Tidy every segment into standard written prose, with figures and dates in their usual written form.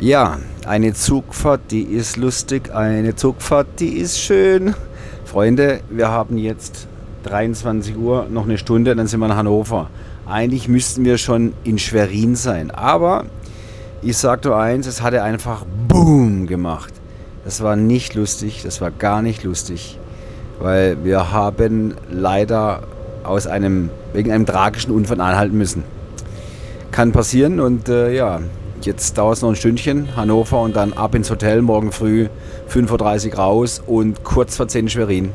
Ja, eine Zugfahrt, die ist lustig, eine Zugfahrt, die ist schön. Freunde, wir haben jetzt 23 Uhr, noch eine Stunde, dann sind wir in Hannover. Eigentlich müssten wir schon in Schwerin sein, aber ich sag nur eins, es hatte einfach BOOM gemacht. Das war nicht lustig, das war gar nicht lustig, weil wir haben leider wegen einem tragischen Unfall anhalten müssen. Kann passieren und ja, jetzt dauert es noch ein Stündchen, Hannover und dann ab ins Hotel, morgen früh 5:30 Uhr raus und kurz vor 10 Schwerin.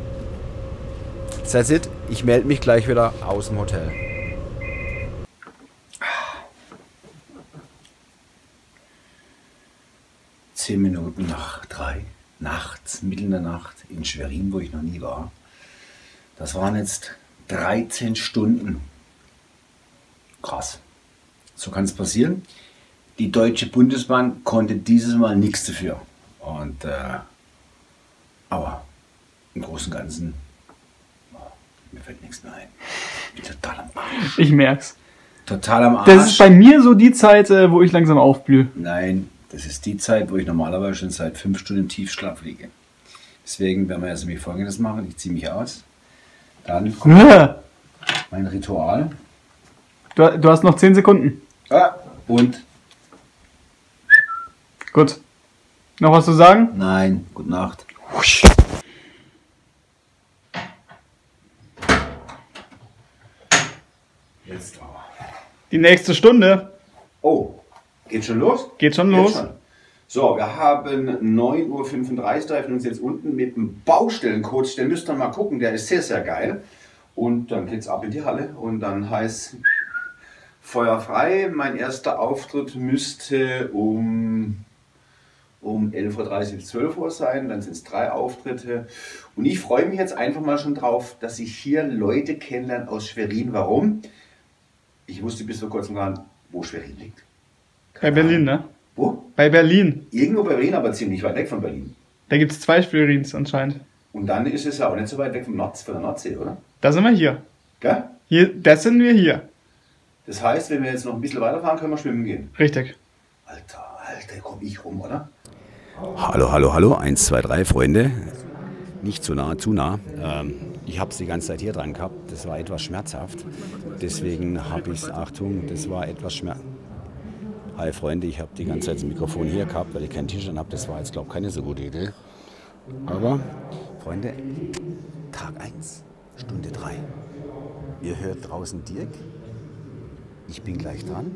That's it, ich melde mich gleich wieder aus dem Hotel. Zehn Minuten nach 3 nachts, mitten in der Nacht in Schwerin, wo ich noch nie war. Das waren jetzt 13 Stunden. Krass. So kann es passieren. Die Deutsche Bundesbahn konnte dieses Mal nichts dafür. Und, aber im Großen und Ganzen, mir fällt nichts mehr ein. Ich bin total am Arsch. Ich merk's. Total am Arsch. Das ist bei mir so die Zeit, wo ich langsam aufblühe. Nein, das ist die Zeit, wo ich normalerweise schon seit 5 Stunden im Tiefschlaf liege. Deswegen werden wir jetzt nämlich Folgendes machen. Ich ziehe mich aus. Dann kommt mein Ritual. Du hast noch 10 Sekunden. Ah, und? Gut. Noch was zu sagen? Nein. Gute Nacht. Jetzt aber. Die nächste Stunde. Oh, geht schon los? Geht schon los. Schon. So, wir haben 9:35 Uhr, da öffnen uns jetzt unten mit dem Baustellencoach. Den müsst ihr mal gucken, der ist sehr, sehr geil. Und dann geht's ab in die Halle und dann heißt Feuer frei. Mein erster Auftritt müsste um 11:30 Uhr, 12 Uhr sein. Dann sind es 3 Auftritte. Und ich freue mich jetzt einfach mal schon drauf, dass ich hier Leute kennenlerne aus Schwerin. Warum? Ich wusste bis vor kurzem gar nicht, wo Schwerin liegt. Bei Berlin, ne? Wo? Bei Berlin. Irgendwo bei Berlin, aber ziemlich weit weg von Berlin. Da gibt es 2 Schwerins anscheinend. Und dann ist es ja auch nicht so weit weg von der Nordsee, oder? Da sind wir hier. Gell? Da sind wir hier. Das heißt, wenn wir jetzt noch ein bisschen weiterfahren, können wir schwimmen gehen. Richtig. Alter, komm ich rum, oder? Hallo, 1, 2, 3, Freunde. Nicht zu nah, zu nah. Ich habe es die ganze Zeit hier dran gehabt. Das war etwas schmerzhaft. Deswegen habe ich es, Achtung, das war etwas schmerzhaft. Hi Freunde, ich habe die ganze Zeit das Mikrofon hier gehabt, weil ich keinen Tisch an habe. Das war jetzt, glaube ich, keine so gute Idee. Aber, Freunde, Tag 1, Stunde 3. Ihr hört draußen Dirk. Ich bin gleich dran.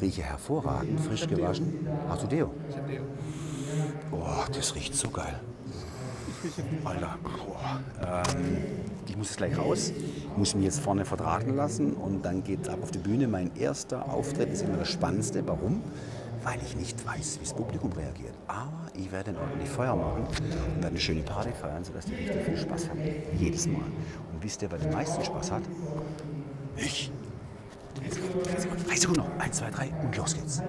Rieche hervorragend, frisch gewaschen. Hast du Deo? Ich habe Deo. Oh, das riecht so geil. Alter, ich muss jetzt gleich raus, muss mich jetzt vorne vertragen lassen und dann geht's ab auf die Bühne. Mein erster Auftritt ist immer das Spannendste. Warum? Weil ich nicht weiß, wie das Publikum reagiert. Aber ich werde dann ordentlich Feuer machen und werde eine schöne Party feiern, sodass die richtig viel Spaß haben. Jedes Mal. Und wisst ihr, wer den meisten Spaß hat? Ich. Jetzt kommt 3 Sekunden noch. 1, 2, 3 und los geht's.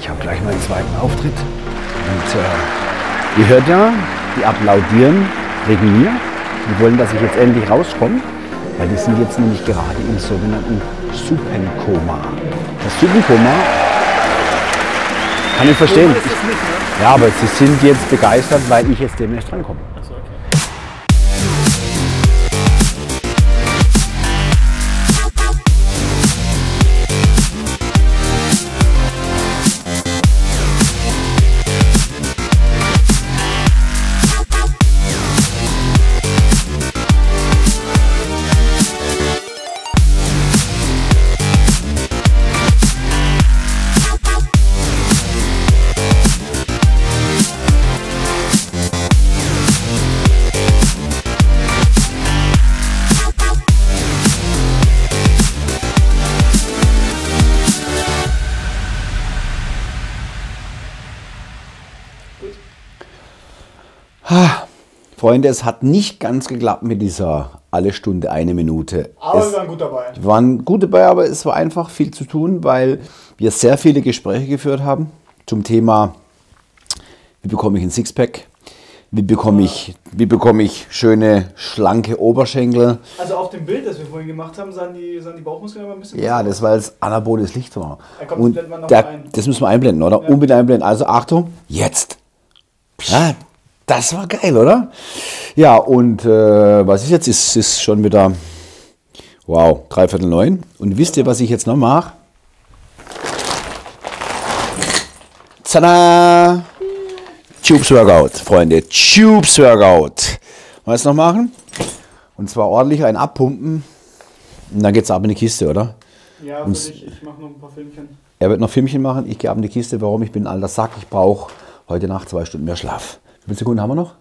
Ich habe gleich meinen zweiten Auftritt und ihr hört ja, die applaudieren wegen mir. Die wollen, dass ich jetzt endlich rauskomme, weil die sind jetzt nämlich gerade im sogenannten Suppenkoma. Das Suppenkoma kann ich verstehen. Ja, aber sie sind jetzt begeistert, weil ich jetzt demnächst rankomme. Freunde, es hat nicht ganz geklappt mit dieser alle Stunde eine Minute. Aber wir waren gut dabei. Wir waren gut dabei, aber es war einfach viel zu tun, weil wir sehr viele Gespräche geführt haben zum Thema, wie bekomme ich ein Sixpack, wie bekomme ich schöne, schlanke Oberschenkel. Also auf dem Bild, das wir vorhin gemacht haben, sahen die Bauchmuskeln aber ein bisschen... Ja, das war, weil es anaboles Licht war. Da kommt, und man noch ein. Das müssen wir einblenden, oder? Ja. Unbedingt einblenden. Also Achtung, jetzt! Ja, das war geil, oder? Ja, und was ist jetzt? Es ist schon wieder, wow, 8:45. Und wisst ihr, was ich jetzt noch mache? Tada! Tubes Workout, Freunde. Tubes Workout. Was noch machen? Und zwar ordentlich einen abpumpen. Und dann geht's ab in die Kiste, oder? Ja, und ich mache noch ein paar Filmchen. Er wird noch Filmchen machen. Ich gehe ab in die Kiste. Warum? Ich bin ein alter Sack. Ich brauche heute Nacht 2 Stunden mehr Schlaf. Wie viele Sekunden haben wir noch?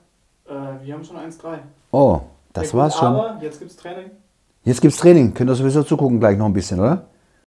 Wir haben schon 1:03. Oh, das war's schon. Aber jetzt gibt's Training. Jetzt gibt's Training. Könnt ihr sowieso zugucken gleich noch ein bisschen, oder?